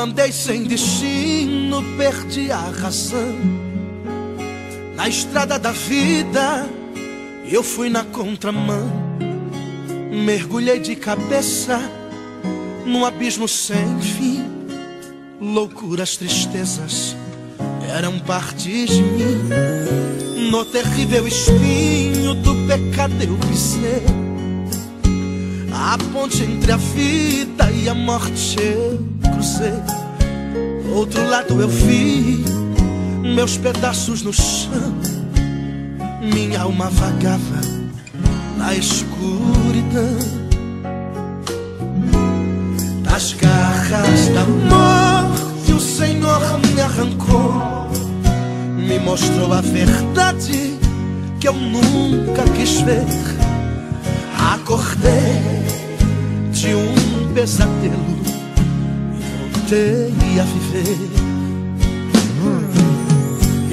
andei sem destino, perdi a razão. Na estrada da vida eu fui na contramão. Mergulhei de cabeça num abismo sem fim. Loucuras, tristezas eram partes de mim. No terrível espinho do pecado eu pisei. A ponte entre a vida e a morte eu cruzei. Outro lado eu vi meus pedaços no chão. Minha alma vagava na escuridão. Das garras da morte o Senhor me arrancou. Me mostrou a verdade que eu nunca quis ver. Acordei de um pesadelo e voltei a viver.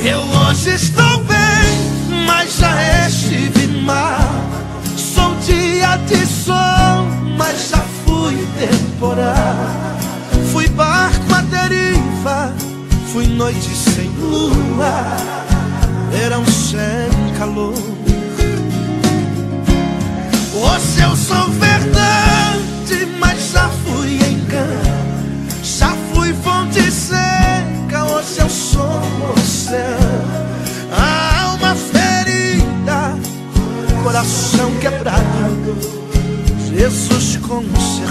Eu hoje estou bem, mas já estive mal. Sou dia de sol, mas já fui temporal. Fui barco à deriva, fui noite sem lua, verão sem calor. Hoje eu sou verdade, mas já fui engano. Já fui fonte seca, hoje eu sou oceano. A alma ferida, coração quebrado, Jesus consertou.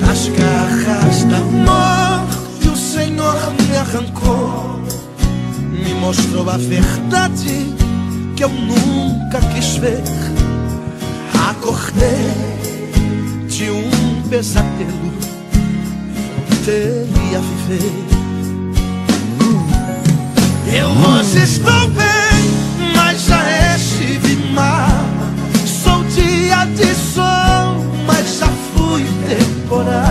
Das garras da morte o Senhor me arrancou. Me mostrou a verdade que eu nunca quis ver. Acordei de um pesadelo, voltei a viver. Eu hoje estou bem, mas já estive mal. Sou dia de sol, mas já fui temporal.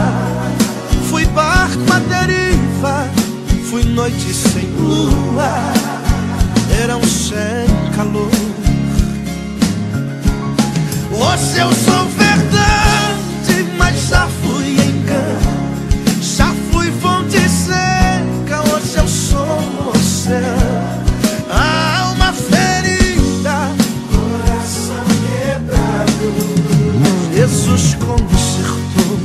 Fui barco à deriva, fui noite sem lua, verão sem calor. Hoje eu sou verdade, mas já fui engano. Já fui fonte seca, hoje eu sou oceano. A alma ferida, coração quebrado, Jesus consertou.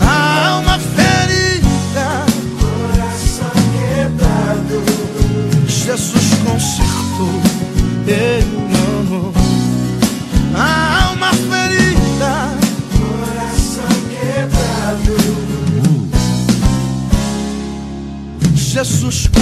A alma ferida, coração quebrado, Jesus consertou. A alma ferida, Jesus consertou.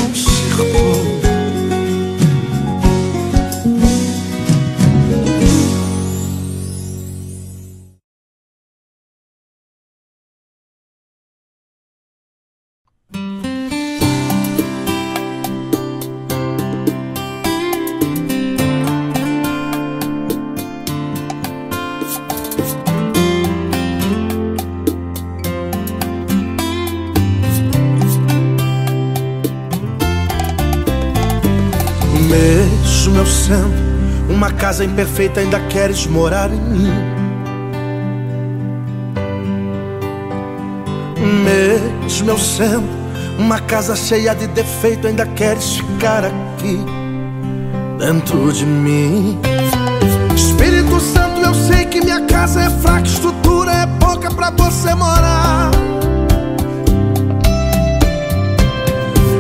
Uma casa imperfeita, ainda queres morar em mim? Mesmo eu sendo uma casa cheia de defeito, ainda queres ficar aqui dentro de mim? Espírito Santo, eu sei que minha casa é fraca, estrutura é pouca pra você morar.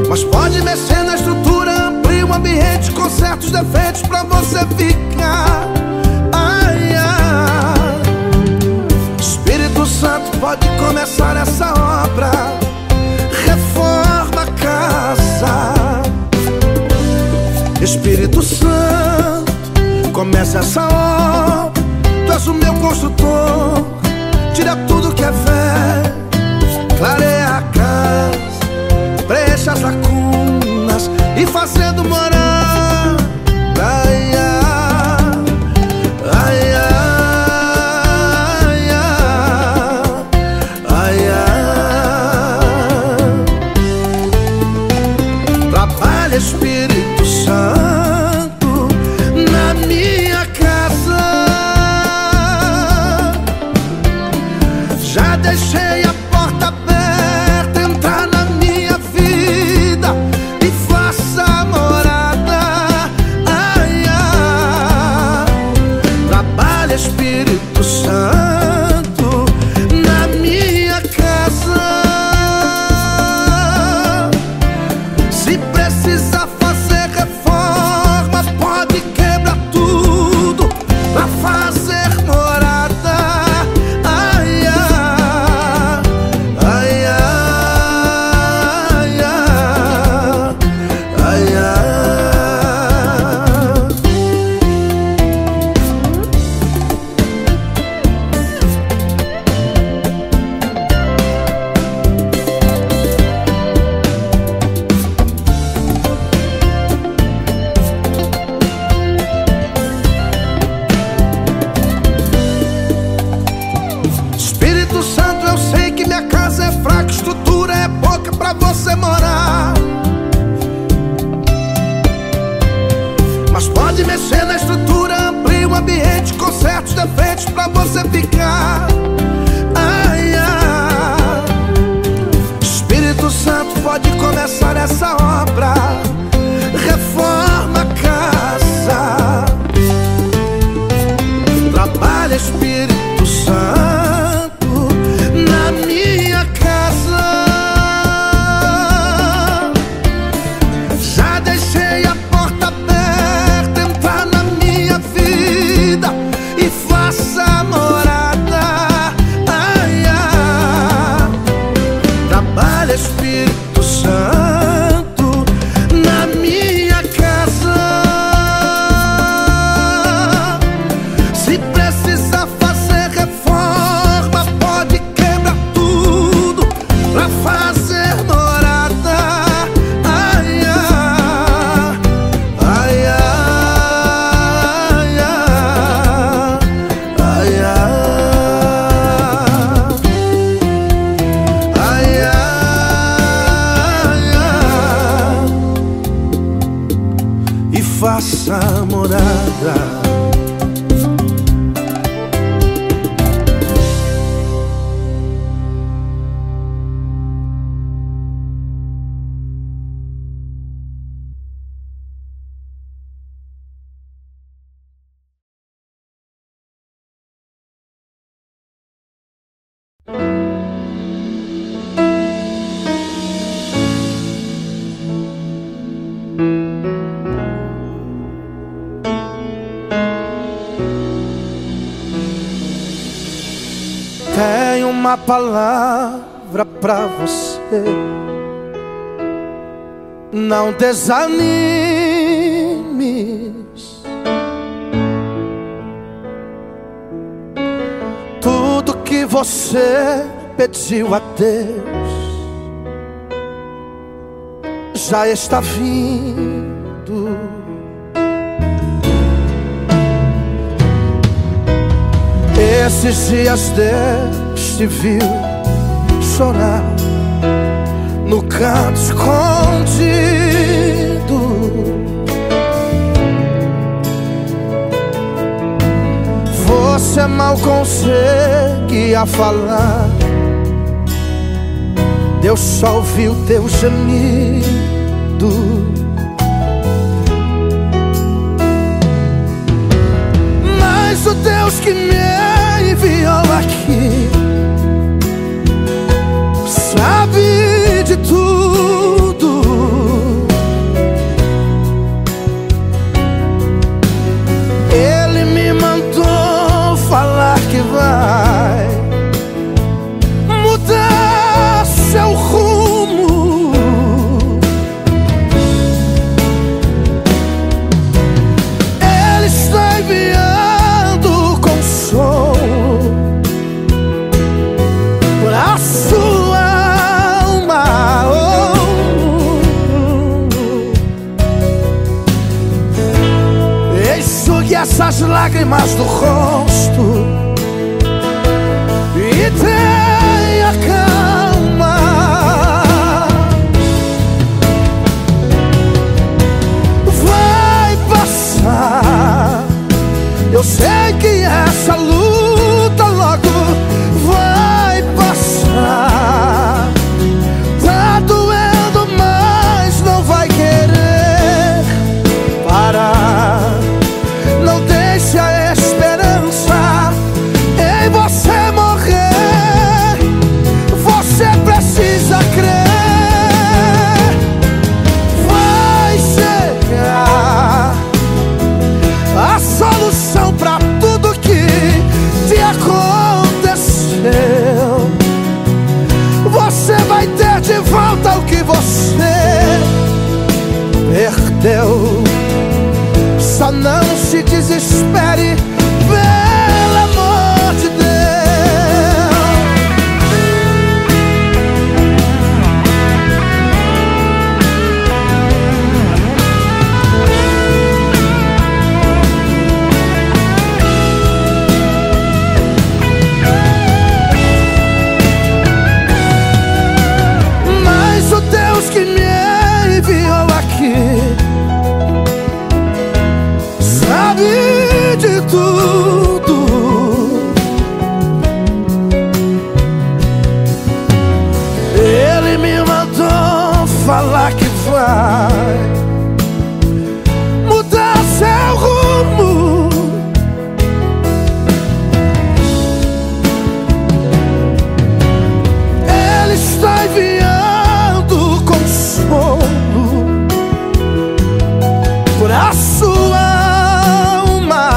Mas pode mexer na estrutura, abrir um ambiente com certos defeitos pra você ficar. Ai, ai. Espírito Santo, pode começar essa obra. Reforma a casa. Espírito Santo, começa essa obra. Tu és o meu construtor. Tira tudo que é velho, clareia a casa, preencha as lacunas e fazendo morar. Ai, ai, ai, ai, ai, ai. pra você morar. Mas pode mexer na estrutura, abrir o ambiente, conserta os defeitos pra você ficar. Ai, ai. Espírito Santo, pode começar essa obra. Reforma a casa. Trabalha, Espírito Santo. Faça morada. Uma palavra pra você, não desanimes. Tudo que você pediu a Deus já está vindo. Esses dias Deus te viu chorar no canto escondido. Você mal conseguia falar, Deus só ouviu teu gemido. Mas o Deus que me enviou aqui sabe de tudo. Ele me mandou falar que vai mudar seu rumo. Ele está enviando consolo pra sua essas lágrimas do rosto e tenha calma. Vai passar, eu sei que essa luta logo vai passar. Tá doendo, mas não vai querer parar. Deixe a esperança em você morrer. Você precisa crer. Vai chegar a solução pra tudo que te aconteceu. Você vai ter de volta o que você perdeu. Só não se desespere, pelo amor de Deus. Mas o vai mudar seu rumo. Ele está enviando consolo para a sua alma.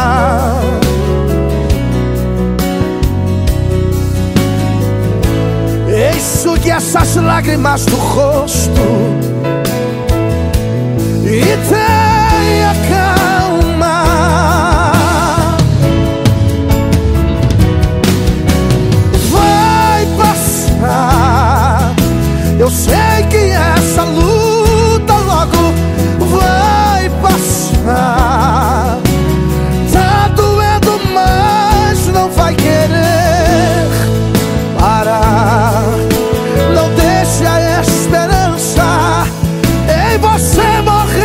Isso que essas lágrimas do rosto e tenha calma. Vai passar. Eu sei que essa luta logo vai passar. Tá doendo, mas não vai querer parar. Não deixe a esperança em você morrer.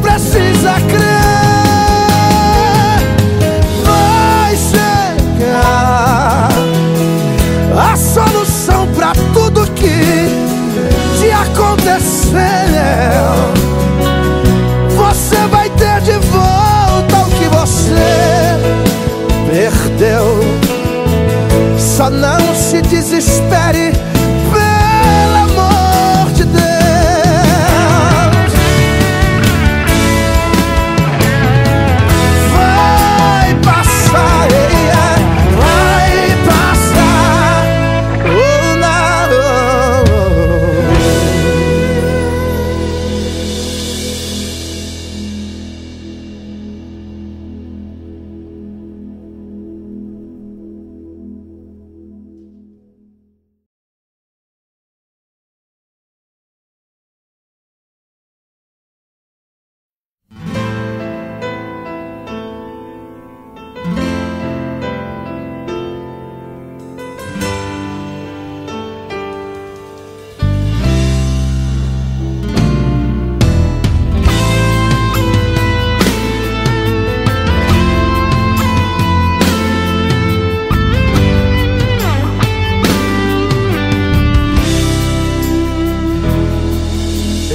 Precisa crer, vai chegar a solução pra tudo que te aconteceu. Você vai ter de volta o que você perdeu. Só não se desespere, pelo amor de Deus.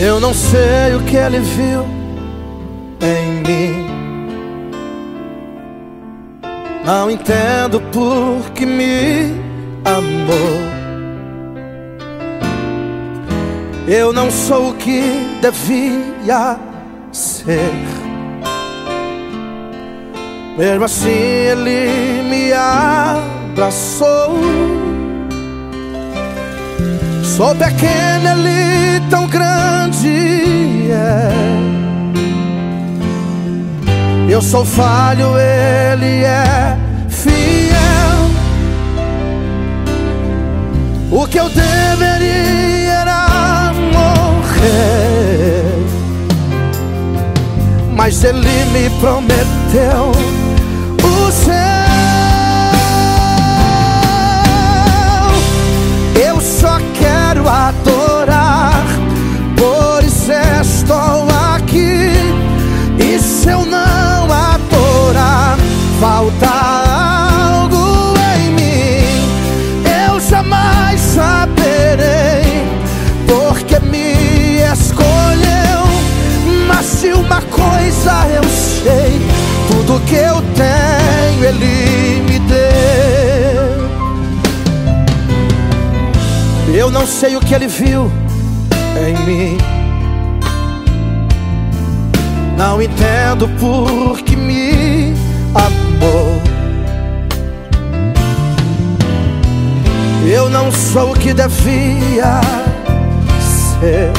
Eu não sei o que ele viu em mim. Não entendo por que me amou. Eu não sou o que devia ser. Mesmo assim ele me abraçou. Sou pequeno, ele tão grande é. Eu sou falho, ele é fiel. O que eu deveria era morrer, mas ele me prometeu o céu. Eu só quero adorar, por isso estou aqui. E se eu não adorar, falta algo em mim. Eu jamais saberei porque me escolheu. Mas de uma coisa eu sei, tudo que eu tenho ele me deu. Eu não sei o que ele viu em mim. Não entendo por que me amou. Eu não sou o que devia ser.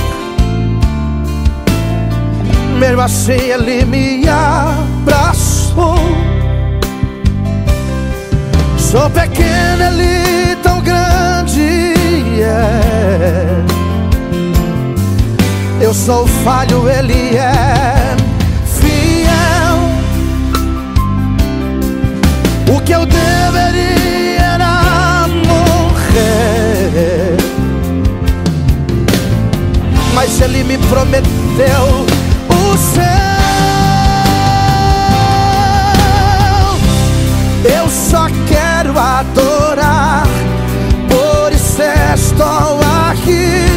Mesmo assim ele me abraçou. Sou pequeno, ele tão grande. Eu sou falho, ele é fiel. O que eu deveria era morrer, mas ele me prometeu o céu. Eu só quero adorar, estou aqui.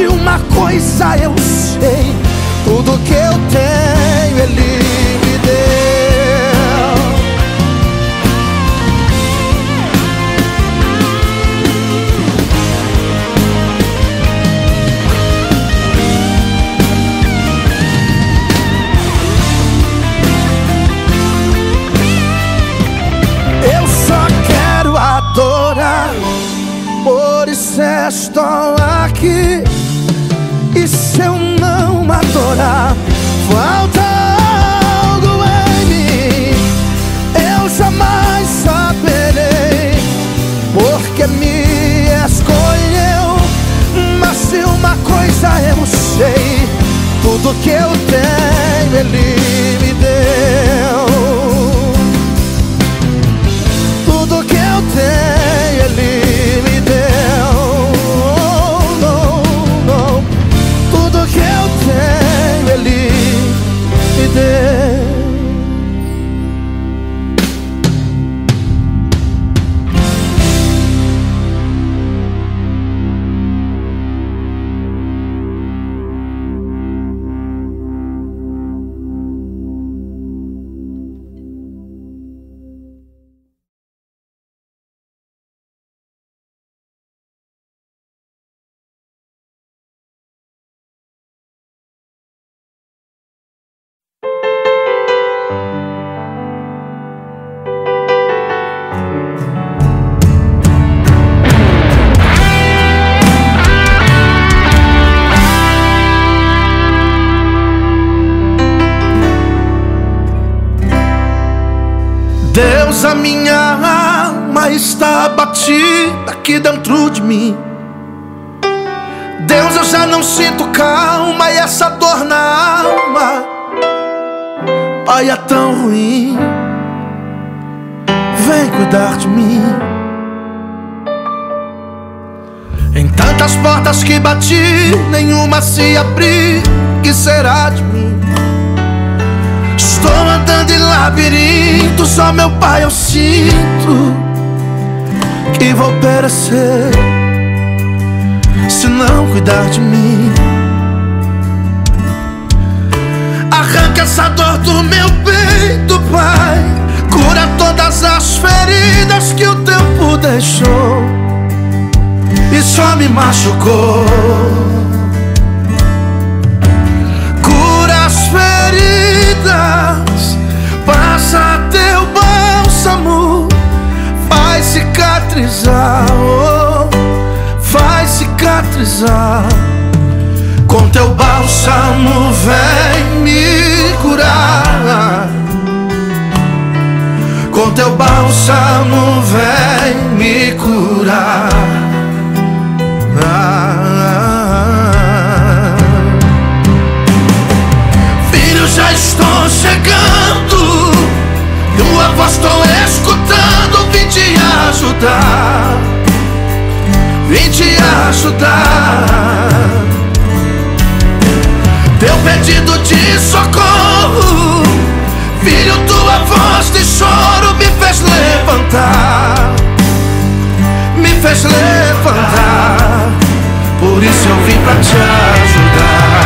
de uma coisa eu sei: tudo que eu tenho Ele me deu. Eu só quero adorar, por isso estou aqui. E se eu não adorar, falta algo em mim. Eu jamais saberei porque me escolheu. Mas se uma coisa eu sei: tudo que eu tenho Ele me deu. Tudo que eu tenho Ele me deu. Deus, a minha alma está abatida aqui dentro de mim. Deus, eu já não sinto calma e essa dor na alma, Pai, é tão ruim. Vem cuidar de mim. Em tantas portas que bati, nenhuma se abri, que será de mim? Estou andando em labirinto, só meu Pai eu sinto que vou perecer se não cuidar de mim. Arranca essa dor do meu peito, Pai. Cura todas as feridas que o tempo deixou e só me machucou. Cura as feridas, passa teu bálsamo, faz cicatrizar, oh, faz cicatrizar. Com teu bálsamo vem me curar. Com teu bálsamo vem me curar. Filho, já estou chegando, tua voz estou escutando. Vim te ajudar, vim te ajudar. Teu pedido de socorro, filho, tua voz de choro me fez levantar, me fez levantar. Por isso eu vim pra te ajudar.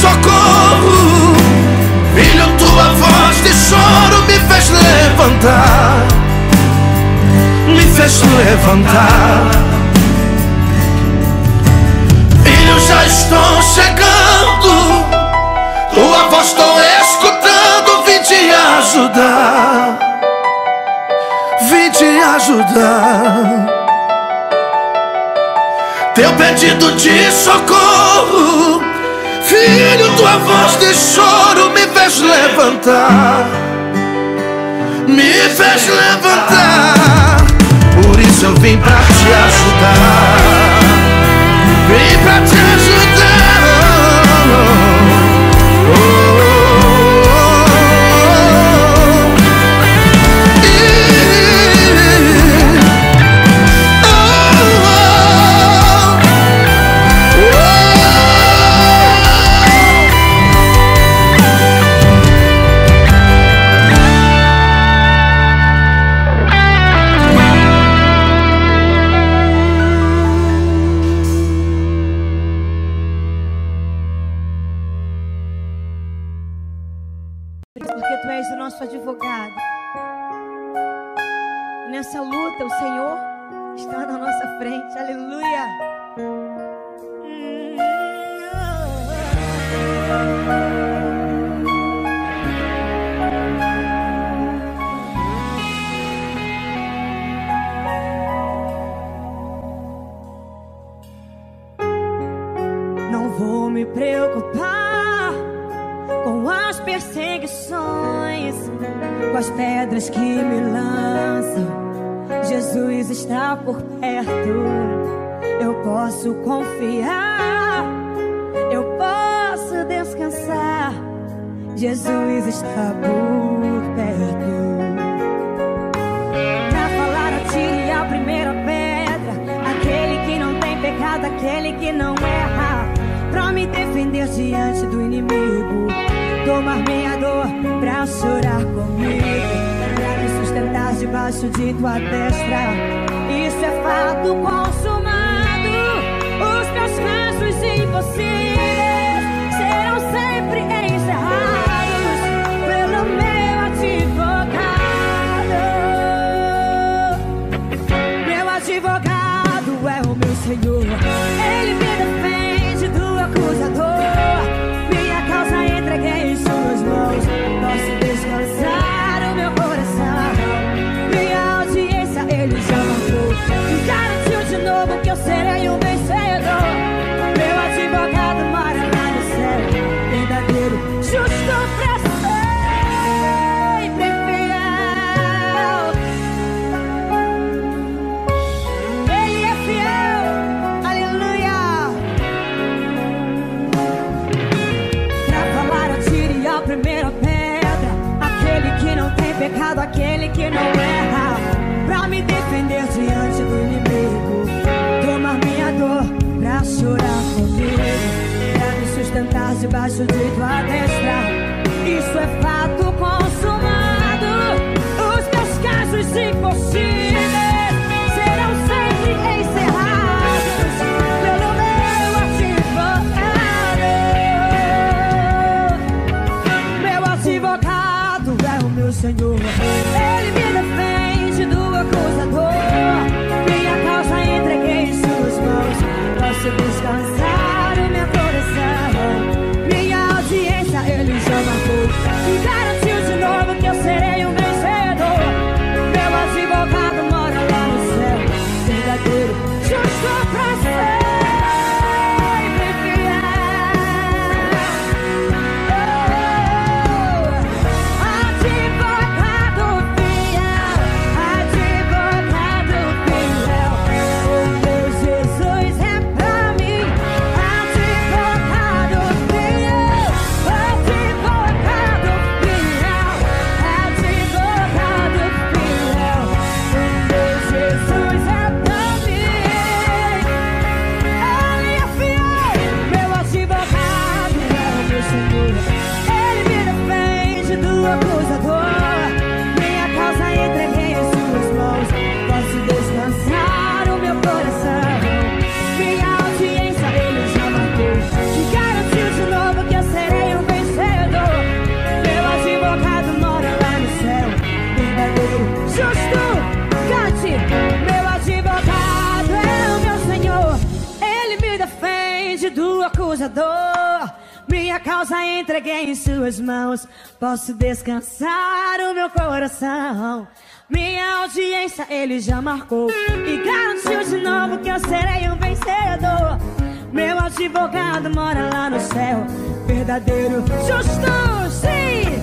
Socorro, filho, tua voz de choro me fez levantar, me fez levantar. Filho, já estou chegando, tua voz estou escutando. Vim te ajudar, vim te ajudar. Teu pedido de socorro, filho, tua voz de choro me levantar, me fez levantar. Por isso eu vim pra te ajudar, vim pra te ajudar. Aquele que não erra, pra me defender diante do inimigo, tomar minha dor pra chorar comigo, pra me sustentar debaixo de tua destra. Isso é fato consumado. Os teus casos impossíveis serão sempre encerrados pelo meu advogado. Meu advogado é o meu Senhor. Ele me defende do acusador. Minha causa entreguei em suas mãos. Posso descansar o meu coração. Minha audiência ele já marcou. E garantiu de novo que eu serei um vencedor. Meu advogado mora lá no céu. Verdadeiro, justo pra ser. Minha causa entreguei em suas mãos. Posso descansar o meu coração. Minha audiência ele já marcou e garantiu de novo que eu serei um vencedor. Meu advogado mora lá no céu. Verdadeiro, justo, sim.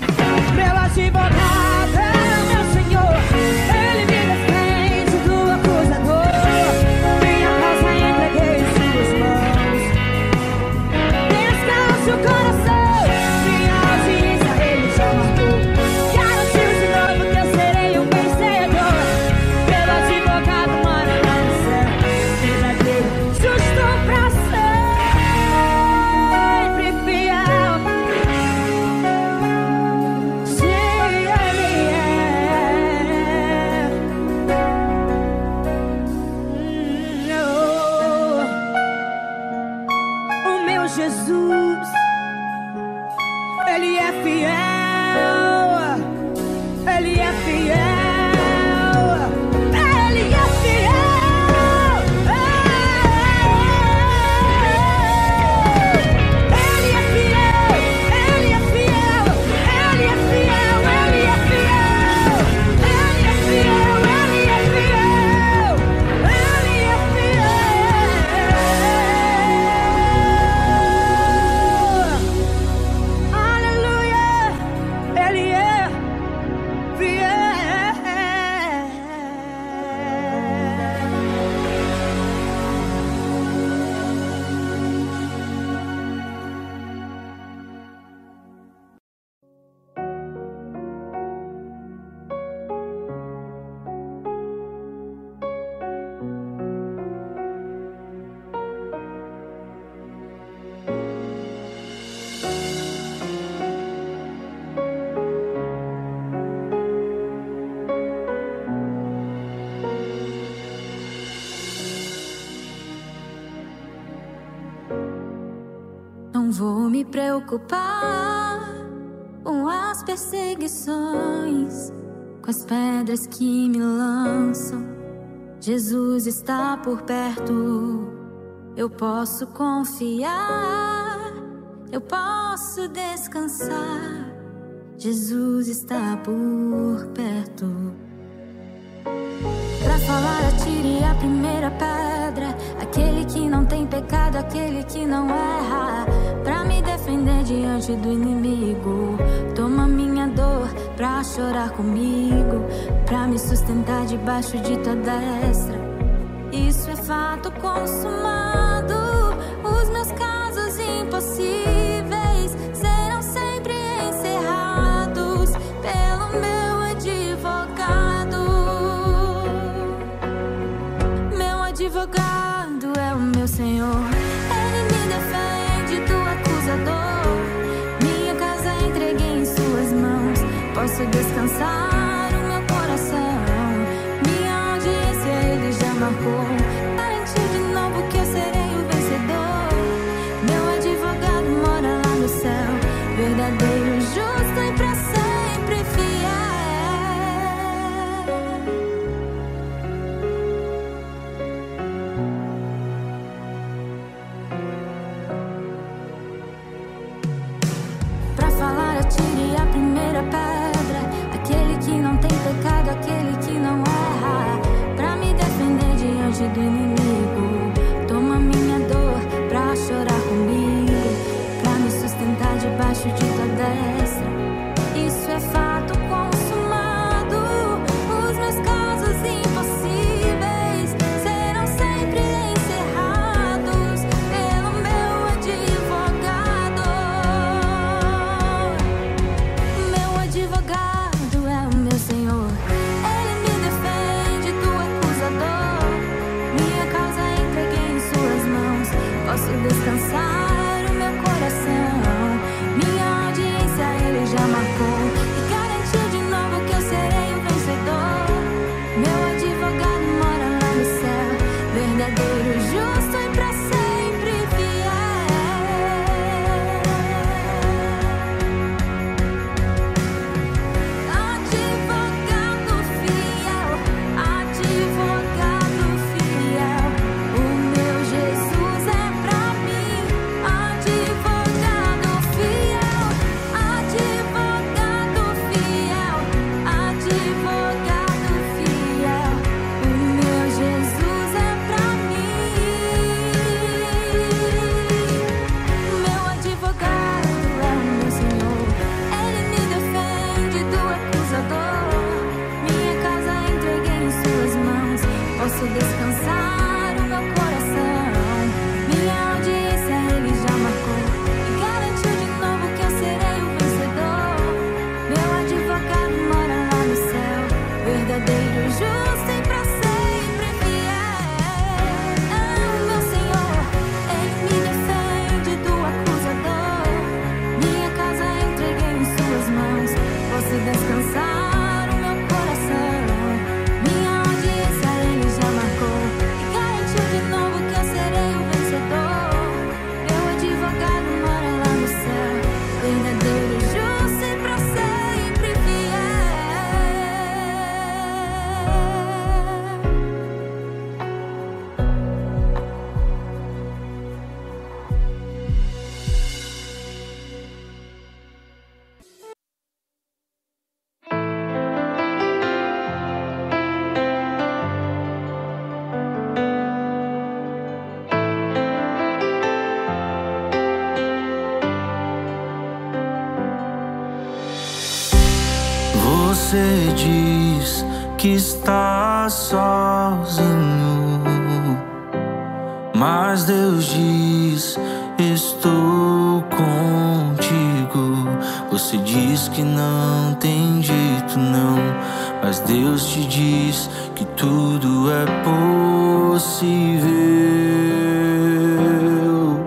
vou me preocupar com as perseguições, com as pedras que me lançam. Jesus está por perto, eu posso confiar, eu posso descansar. Jesus está por perto. Pra falar, atire a primeira pedra, aquele que não tem pecado, aquele que não erra. Pra me defender diante do inimigo, toma minha dor pra chorar comigo, pra me sustentar debaixo de tua destra. Isso é fato consumado. Os meus casos impossíveis serão sempre encerrados pelo meu advogado. É o meu Senhor, Ele me defende do acusador. Minha casa entreguei em suas mãos, posso descansar o meu coração. Minha audiência Ele já marcou, garanti de novo que eu serei o vencedor. Meu advogado mora lá no céu, verdadeiro, justo e pra sempre. Aquele que não erra, pra me defender diante do inimigo, toma minha dor pra chorar comigo, pra me sustentar debaixo de tua destra. Isso é fato consumado. Os meus casos impossíveis serão sempre encerrados pelo meu advogado. Meu advogado é o meu Senhor. Posso descansar o meu coração. Minha audiência Ele já marcou e garantiu de novo que eu serei o vencedor. Meu advogado mora lá no céu, verdadeiro, justo e pra sempre fiel. Advogado fiel, advogado fiel, o meu Jesus. Posso descansar o meu coração. Minha audiência Ele já marcou e garantiu de novo que eu serei o vencedor. Meu advogado mora lá no céu, verdadeiro, justo e pra sempre fiel. Ah, meu Senhor, Ele me defende do acusador. Minha casa entreguei em suas mãos, posso descansar. Você diz que está sozinho, mas Deus diz: estou contigo. Você diz que não tem dito não, mas Deus te diz que tudo é possível.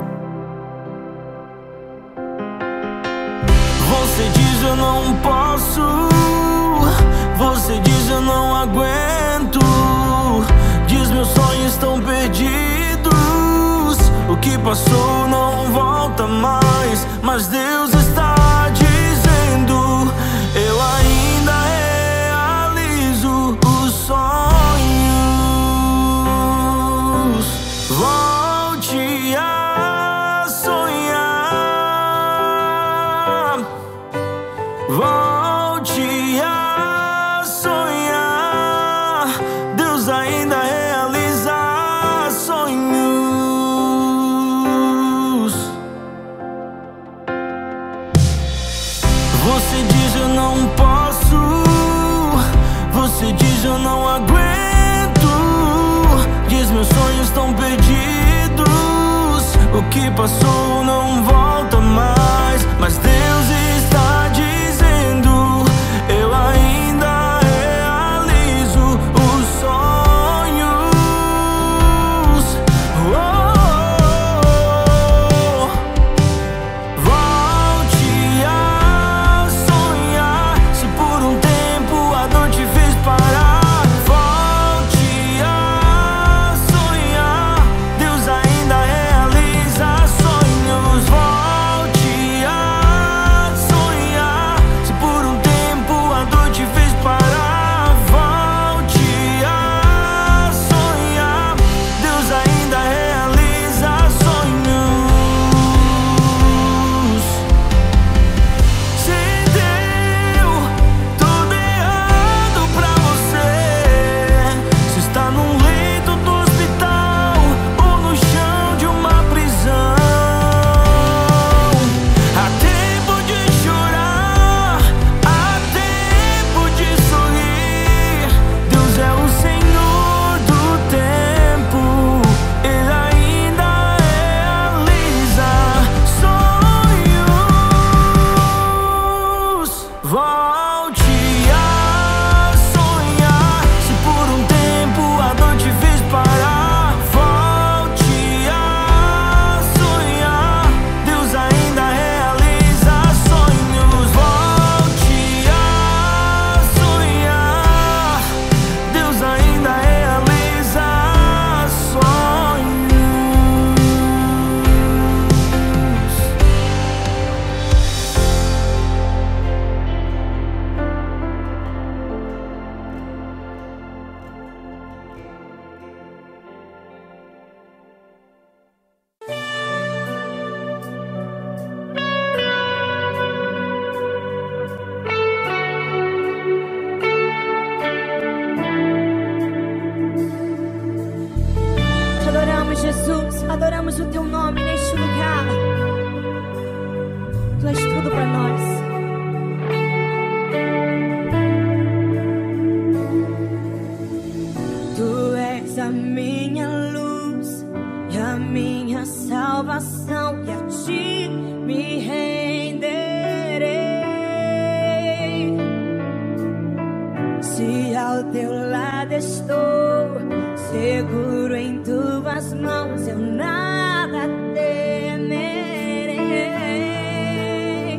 Você diz: eu não posso. Você diz: eu não aguento. Diz: meus sonhos estão perdidos. O que passou não volta mais. mas Deus está dizendo: eu ainda realizo os sonhos. Volte a sonhar, volte a sonhar. Deus ainda realiza sonhos. Você diz eu não posso, você diz eu não aguento, diz meus sonhos estão perdidos, o que passou não volta mais, mas Deus está dizendo: eu ainda realizo os sonhos. Oh, oh, oh. Volte a adoramos o teu nome neste lugar. Tu és tudo para nós. Tu és a minha luz e a minha salvação, e a ti me renderei. Se ao teu lado estou, seguro em tuas mãos, eu nada temerei.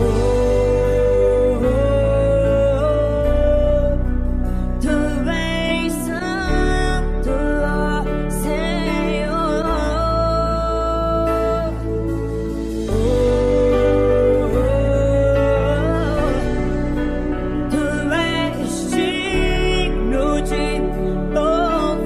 Oh, oh, oh, tu és santo, oh, Senhor. Oh, oh, oh, tu és digno de louvor.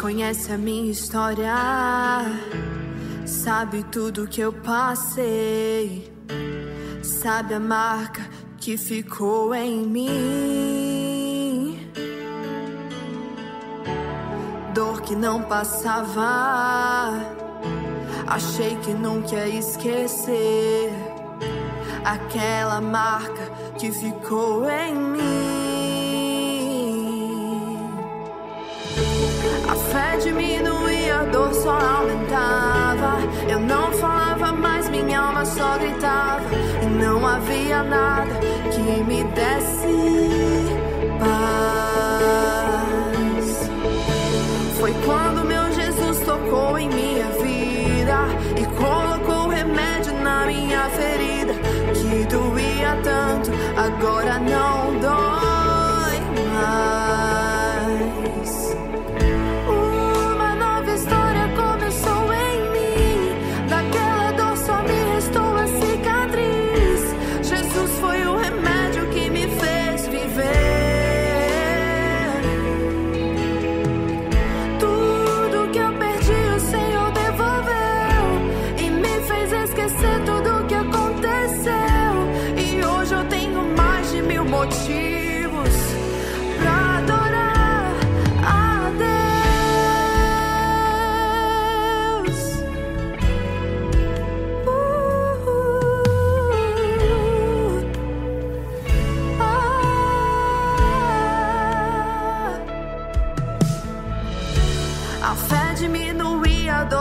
Conhece a minha história, sabe tudo que eu passei, sabe a marca que ficou em mim, dor que não passava, achei que nunca ia esquecer, aquela marca que ficou em mim. A fé diminuía, a dor só aumentava. Eu não falava mais, minha alma só gritava. E não havia nada que me desse paz. Foi quando meu Jesus tocou em minha vida e colocou remédio na minha ferida, que doía tanto, agora não dói mais.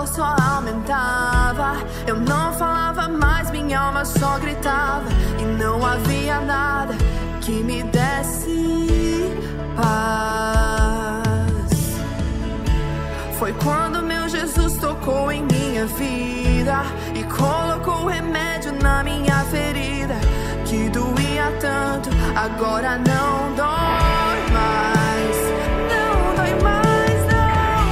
Só aumentava, eu não falava mais, minha alma só gritava, e não havia nada que me desse paz. Foi quando meu Jesus tocou em minha vida e colocou remédio na minha ferida, que doía tanto, agora não dói mais, não dói mais, não.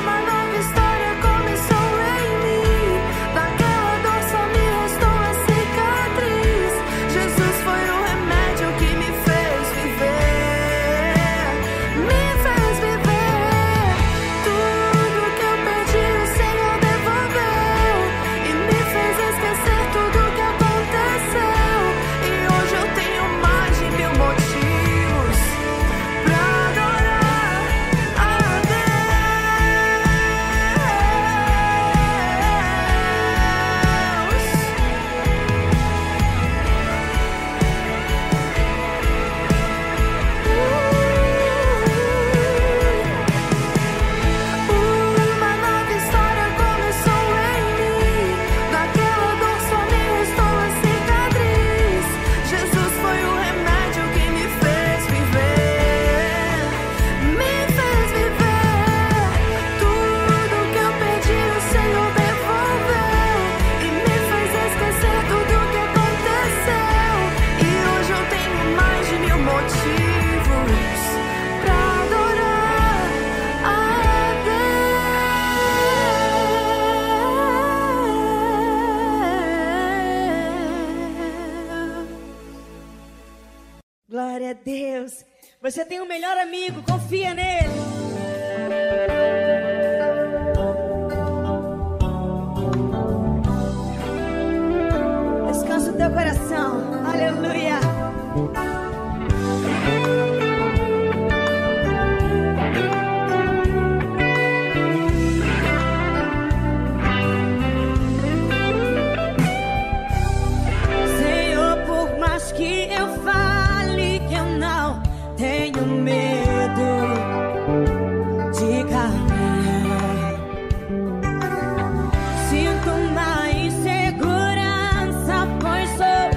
Uma nova história começou em mim, daquela dor só me restou a cicatriz. Jesus foi o remédio que me fez viver, me fez viver. Tudo que eu perdi o Senhor devolveu e me fez esquecer tudo que aconteceu. Glória a Deus. Você tem um melhor amigo, confia nele. Descansa o teu coração. Aleluia. Senhor, por mais que eu faça, tenho medo de cair. Sinto uma insegurança, pois sou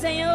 Senhor.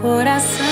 Coração.